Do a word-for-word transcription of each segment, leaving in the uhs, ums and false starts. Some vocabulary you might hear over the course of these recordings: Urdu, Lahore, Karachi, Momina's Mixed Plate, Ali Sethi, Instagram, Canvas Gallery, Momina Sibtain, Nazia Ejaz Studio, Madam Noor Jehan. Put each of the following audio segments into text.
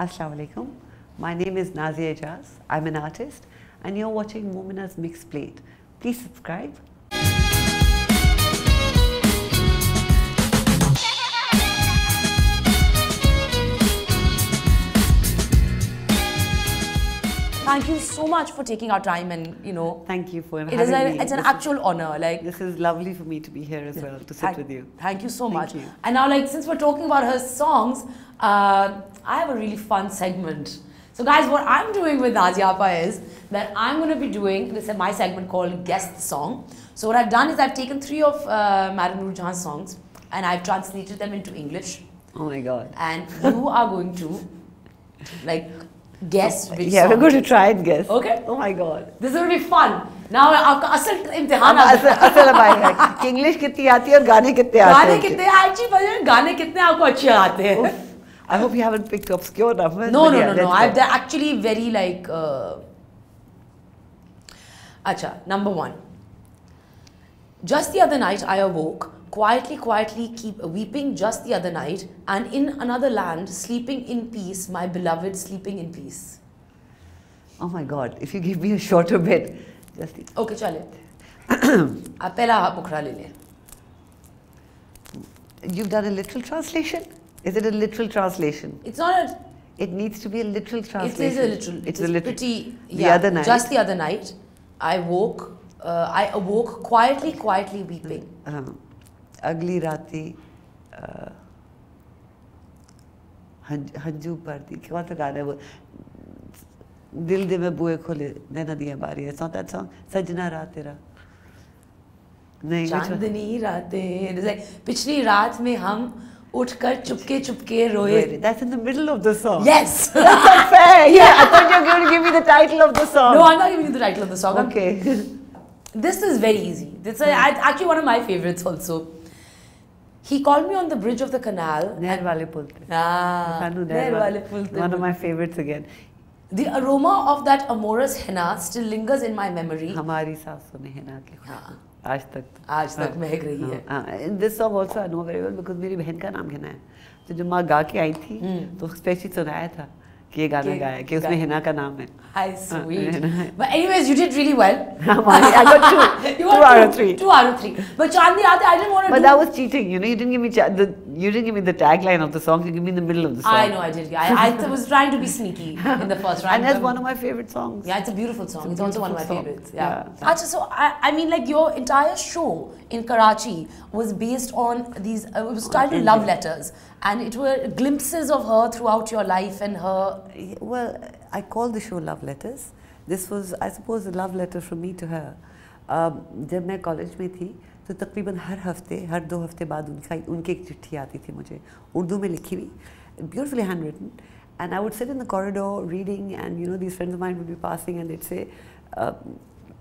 Assalamu alaikum. My name is Nazia Ejaz. I'm an artist and you're watching Momina's Mixed Plate. Please subscribe. Thank you so much for taking our time and, you know... Thank you for having me. It is an, it's an actual honour. Like, this is lovely for me to be here as well, to sit with you. Thank you so much. Thank you. And now, like, since we're talking about her songs, uh, I have a really fun segment. So guys, what I'm doing with Nazia Appa is that I'm going to be doing this is my segment called Guest Song. So what I've done is I've taken three of uh, Madam Noor Jehan's songs and I've translated them into English. Oh my God. And you are going to, like... guess which yeah, song. We're going to try and guess. Okay. Oh my God. This is going to be fun. Now, आपका असल इम्तिहान है. असल असल हमारी है. English कितनी आती है और गाने कितने आते हैं? गाने कितने अच्छी बजे गाने कितने आपको अच्छे आते हैं? I hope you haven't picked obscure numbers. No, no, no, no. I've actually very like. अच्छा, number one. Just the other night I awoke. Quietly, quietly keep weeping just the other night, and in another land, sleeping in peace, my beloved, sleeping in peace. Oh my God, if you give me a shorter bit. Just the... Okay, chale. You've done a literal translation? Is it a literal translation? It's not a... It needs to be a literal translation. It is a literal. It's, it's a literal. Pretty, yeah, the other night. Just the other night, I woke, uh, I awoke quietly, quietly weeping. Uh-huh. अगली राती हंजू पर दी क्या तो गाना है वो दिल दे में बुए खोले नैना दिया बारी है सॉन्ग दैट सॉन्ग सजना रात तेरा नहीं चांदनी रातें पिछली रात में हम उठकर चुपके चुपके रोए that's in the middle of the song yes that's not fair yeah I thought you were going to give me the title of the song no I'm not giving you the title of the song okay This is very easy. This is actually one of my favorites also. He called me on the bridge of the canal. Nair wale pul pe. Ah, Nair wale pul pe. One of my favorites again. The aroma of that amorous henna still lingers in my memory. Hamari saanson mein henna ke khushboo. Aaj tak. Aaj tak mehek rahi hai. In this song also I know very well because मेरी बहन का नाम henna है. तो जब माँ गा के आई थी, तो specially सुनाया था कि ये गाना गाया कि उसमें हिना का नाम है। Hi sweet. But anyways, you did really well. I got two. Two out of three. Two out of three. But Chandni Raat, I didn't want to. But that was cheating. You know, you didn't give me the you didn't give me the tagline of the song. You gave me the middle of the song. I know, I did. I I was trying to be sneaky in the first round. And that's one of my favorite songs. Yeah, it's a beautiful song. It's also one of my favorites. Yeah. Acha, so I I mean, like your entire show in Karachi was based on these. It was titled Love Letters, and it were glimpses of her throughout your life and her. Well, I call the show Love Letters. This was, I suppose, a love letter from me to her. जब मैं college में थी, तो तकरीबन हर हफ्ते, हर दो हफ्ते बाद उनका उनकी एक चिट्ठी आती थी मुझे, उर्दू में लिखी हुई, beautifully handwritten, and I would sit in the corridor reading, and you know these friends of mine would be passing, and they'd say.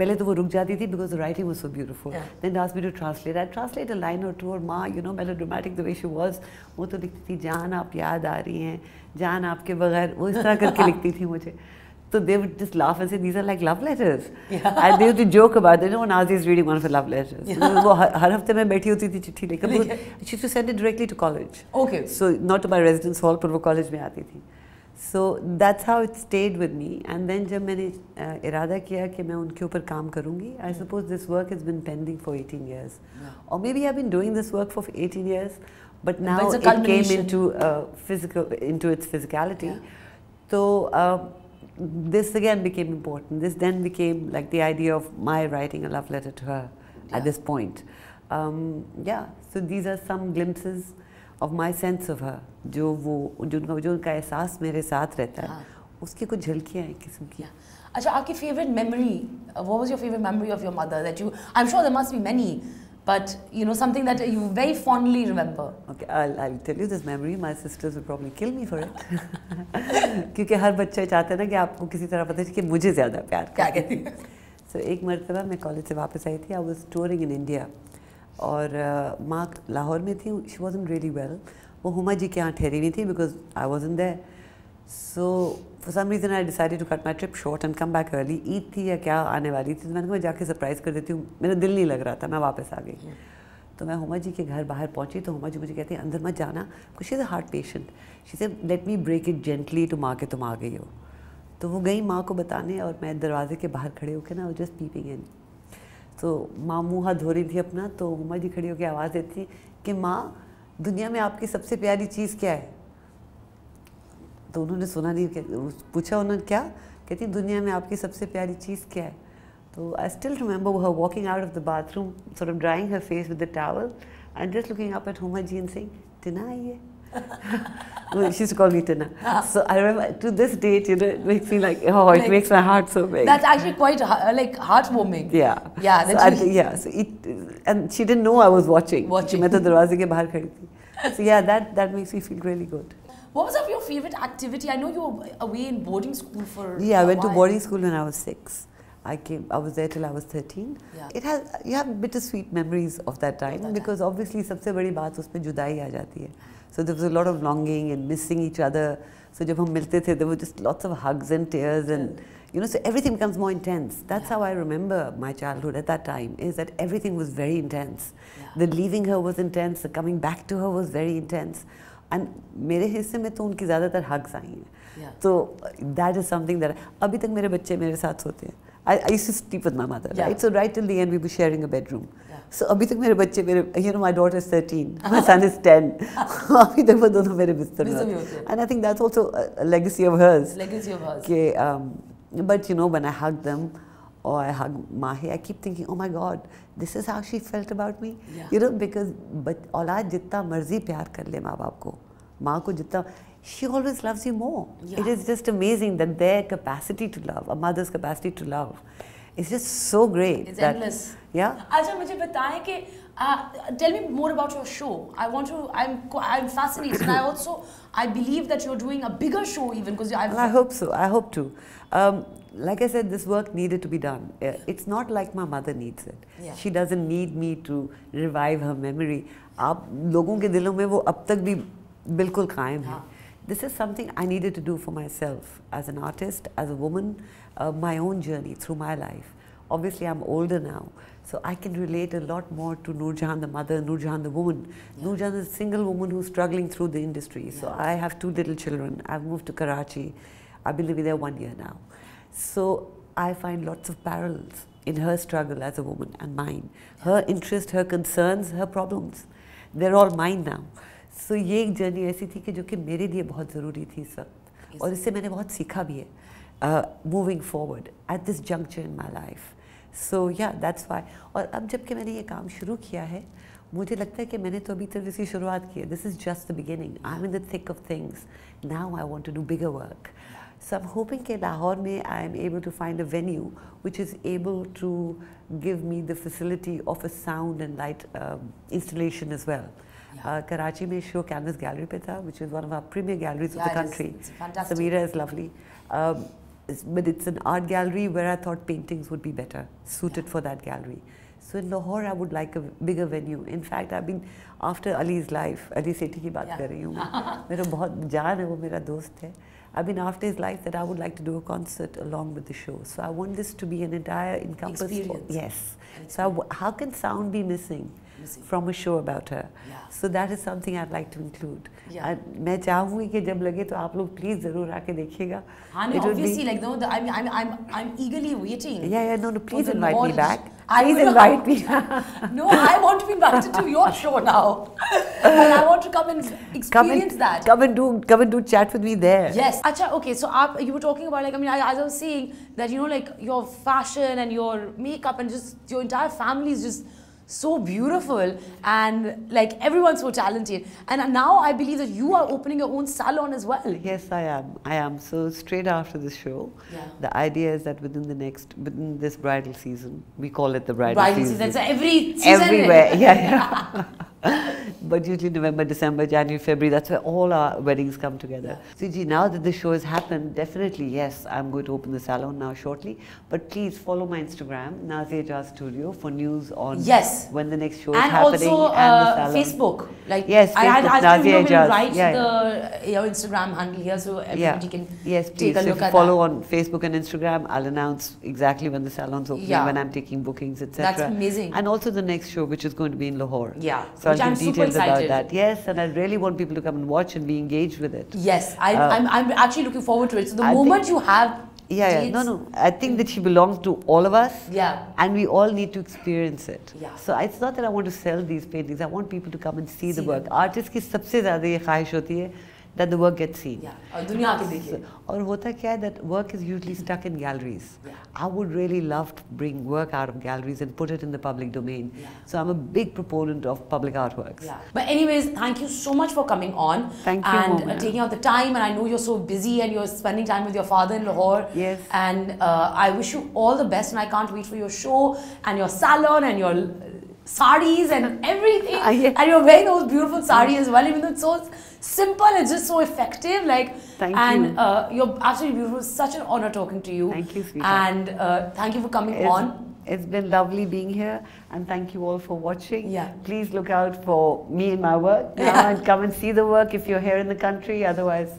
पहले तो वो रुक जाती थी because the writing was so beautiful. Then they asked me to translate. I translate a line or two. और माँ, you know, melodramatic the way she was, वो तो लिखती थी जान आप याद आ रही हैं, जान आपके बगैर वो इस तरह करके लिखती थी मुझे. So they would just laugh and say these are like love letters. And they used to joke about it. No one else is reading one of her love letters. वो हर हफ्ते मैं बैठी होती थी चिट्ठी लेकर. She used to send it directly to college. Okay. So not to my residence hall, पर वो college में आती थी. So that's how it stayed with me. And then जब मैंने इरादा किया कि मैं उनके ऊपर काम करूँगी, I suppose this work has been pending for eighteen years, or maybe I've been doing this work for eighteen years, but now it came into physical, into its physicality. So this again became important. This then became like the idea of my writing a love letter to her at this point. Yeah. So these are some glimpses of my sense of her, जो वो जिनका जो उनका एहसास मेरे साथ रहता है, उसकी कुछ झलकियाँ हैं किस्म की। अच्छा आपकी favorite memory, what was your favorite memory of your mother that you? I'm sure there must be many, but you know something that you very fondly remember. Okay, I'll I'll tell you this memory. My sisters would probably kill me for it. क्योंकि हर बच्चा चाहता है ना कि आपको किसी तरह पता चले कि मुझे ज़्यादा प्यार क्या कहती है। So एक मर्तबा मैं कॉलेज से वापस आई थी, I was touring in India. और माँ लाहौर में थी, she wasn't really well. वो हुमा जी के यहाँ ठहरी हुई थी because I wasn't there. So for some reason I decided to cut my trip short and come back early. Eid थी या क्या आने वाली थी, तो मैंने कहा मैं जाके सरप्राइज कर देती हूँ. मेरा दिल नहीं लग रहा था, मैं वापस आ गई. तो मैं हुमा जी के घर बाहर पहुंची तो हुमा जी मुझे कहती है अंदर मत जाना, she is a heart patient, she said let me break it gently to माँ के तुम आ गई हो। तो वो गई माँ को बताने और मैं दरवाजे के बाहर खड़े होकर ना वो जस्ट पीपिंग इन, तो माँ मुँह हाथ धो रही थी अपना, तो हुमा जी खड़ी होकर आवाज़ देती कि माँ दुनिया में आपकी सबसे प्यारी चीज़ क्या है? तो उन्होंने सुना नहीं, पूछा उन्होंने क्या, कहती दुनिया में आपकी सबसे प्यारी चीज़ क्या है? So I still remember her walking out of the bathroom, sort of drying her face with the towel, and just looking up at Huma Ji and saying, "Tina, ye." Well, she used to call me Tina. So I remember to this date, you know, it makes me like, oh, it like, makes my heart so big. That's actually quite uh, like heartwarming. Yeah. Yeah. So I, yeah. So it, and she didn't know I was watching. Watching. मैं तो दरवाजे के बाहर खड़ी थी. So yeah, that that makes me feel really good. What was your favorite activity? I know you were away in boarding school for. Yeah, I went to boarding school when I was six. I came. I was there till I was thirteen. Yeah. It has. You have bittersweet memories of that time that because time. obviously, सबसे बड़ी बात उसमें जुदाई आ जाती है. So there was a lot of longing and missing each other. So जब हम मिलते थे, there were just lots of hugs and tears and you know. So everything becomes more intense. That's yeah. how I remember my childhood at that time. Is that everything was very intense. Yeah. The leaving her was intense. The coming back to her was very intense. And मेरे हिस्से में तो उनकी ज़्यादातर hugs आई हैं. So that is something that अभी तक मेरे बच्चे मेरे साथ होते हैं. I, I used to sleep with my mother, yeah. right? So right till the end, we were sharing a bedroom. Yeah. So अभी तक मेरे बच्चे मेरे, you know, my daughter is thirteen, my son is ten. अभी तक वो दोनों मेरे बिस्तर में होते हैं. And I think that's also a, a legacy of hers. Legacy of hers. Okay, um, but you know, when I hug them or I hug Mahi, I keep thinking, oh my God, this is how she felt about me. Yeah. You know, because but औलाद जितना मर्जी प्यार कर ले माँ बाप को, माँ को जितना she always loves you more. Yeah. It is just amazing that their capacity to love, a mother's capacity to love, is just so great. It's that, endless. Yeah. Acha, मुझे बताएं कि tell me more about your show. I want to. I'm I'm fascinated. And I also I believe that you're doing a bigger show even because I've. Well, I hope so. I hope to. Um, like I said, this work needed to be done. It's not like my mother needs it. Yeah. She doesn't need me to revive her memory. आप लोगों के दिलों में वो अब तक भी बिल्कुल कायम है. This is something I needed to do for myself as an artist, as a woman, uh, my own journey through my life. Obviously, I'm older now, so I can relate a lot more to Noor Jehan, the mother, Noor Jehan, the woman. Yeah. Noor Jehan is a single woman who's struggling through the industry. Yeah. So I have two little children. I've moved to Karachi. I've been living there one year now. So I find lots of parallels in her struggle as a woman and mine. Her interests, her concerns, her problems, they're all mine now. So ये एक journey ऐसी थी कि जो कि मेरे लिए बहुत ज़रूरी थी इस वक्त और इससे मैंने बहुत सीखा भी है moving forward at this juncture in my life so yeah that's why और अब जबकि मैंने ये काम शुरू किया है मुझे लगता है कि मैंने तो अभी तक इसकी शुरुआत की है this is just the beginning I am in the thick of things now I want to do bigger work so I am hoping कि लाहौर में I am able to find a venue which is able to give me the facility of a sound and light installation as well. Uh, Karachi mein show Canvas Gallery pe tha, which is one of our premier galleries yeah, of the country. It's, it's fantastic. Samira is lovely. Um, it's, but it's an art gallery where I thought paintings would be better suited yeah. for that gallery. So in Lahore, I would like a bigger venue. In fact, I've been after Ali's life, Ali Sethi ki baat kar rahi hu main. Mera bahut jaan hai, wo mera dost hai. I've been after his life that I would like to do a concert along with the show. So I want this to be an entire encompass. Experience. Yes. Experience. So I w how can sound be missing? From a show about her, yeah. so that is something I'd like to include. Yeah. I चाहूँगी कि जब लगे तो आप लोग please ज़रूर आके देखिएगा. हाँ ना obviously like no, the, I'm I'm I'm I'm eagerly waiting. Yeah yeah no no please invite knowledge. me back. I please invite me. No, I want to be invited to your show now, and I want to come and experience come and, that. Come and do come and do chat with me there. Yes. अच्छा okay so आप you were talking about like I mean as I was saying that you know like your fashion and your makeup and just your entire family is just. So beautiful and like everyone's so talented and now I believe that you are opening your own salon as well. Yes I am, I am. So straight after this show, yeah. the idea is that within the next, within this bridal season, we call it the bridal, bridal season. Bridal season, so every season. Everywhere, yeah, yeah. But usually November, December, January, February, that's where all our weddings come together. Yeah. Siji, now that the show has happened, definitely, yes, I'm going to open the salon now shortly. But please follow my Instagram, Nazia Ejaz Studio, for news on yes. when the next show and is happening. Also, uh, and also Facebook. Like, yes, Facebook, I had asked you to write yeah, yeah. the, your Instagram handle here so everybody yeah. can yes, please. take a so look if you at follow that. on Facebook and Instagram, I'll announce exactly when the salon's opening, yeah. when I'm taking bookings, et cetera. That's amazing. And also the next show, which is going to be in Lahore. Yeah. So Which I'll I'm give details about that. Yes, and I really want people to come and watch and be engaged with it. Yes, I, uh, I'm, I'm actually looking forward to it. So the I moment think, you have... Yeah, yeah, no, no. I think that she belongs to all of us. Yeah. And we all need to experience it. Yeah. So it's not that I want to sell these paintings. I want people to come and see, see the work. Artists ki sabse zyada ye khwahish hoti hai that the work gets seen. Yeah. Aur duniya ke dekhe. Aur hota kya hai that work is usually stuck in galleries. Yeah. I would really love to bring work out of galleries and put it in the public domain. Yeah. So I'm a big proponent of public artworks. Yeah. But anyways, thank you so much for coming on. Thank you, and Momina. Taking out the time. And I know you're so busy and you're spending time with your father in Lahore. Yes. And uh, I wish you all the best. And I can't wait for your show and your salon and your sarees and everything. Uh, yeah. And you're wearing those beautiful sarees as well, even though it's so simple, it's just so effective. Like, thank and, you. And uh, you're absolutely beautiful. It's such an honor talking to you. Thank you, sweetheart. And uh, thank you for coming it's, on. It's been lovely being here, and thank you all for watching. Yeah. Please look out for me and my work. Now yeah. And come and see the work if you're here in the country. Otherwise,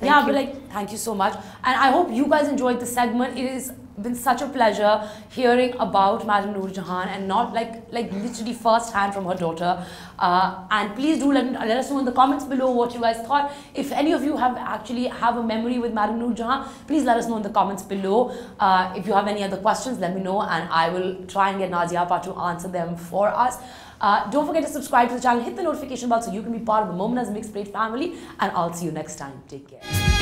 thank yeah. You. But like, thank you so much. And I hope you guys enjoyed the segment. It is. Been such a pleasure hearing about Madam Noor Jehan, and not like like literally first hand from her daughter. Uh, and please do let, let us know in the comments below what you guys thought. If any of you have actually have a memory with Madam Noor Jehan, please let us know in the comments below. Uh, if you have any other questions, let me know, and I will try and get Nazia Appa to answer them for us. Uh, don't forget to subscribe to the channel, hit the notification bell so you can be part of the Momina's Mixed Plate family, and I'll see you next time. Take care.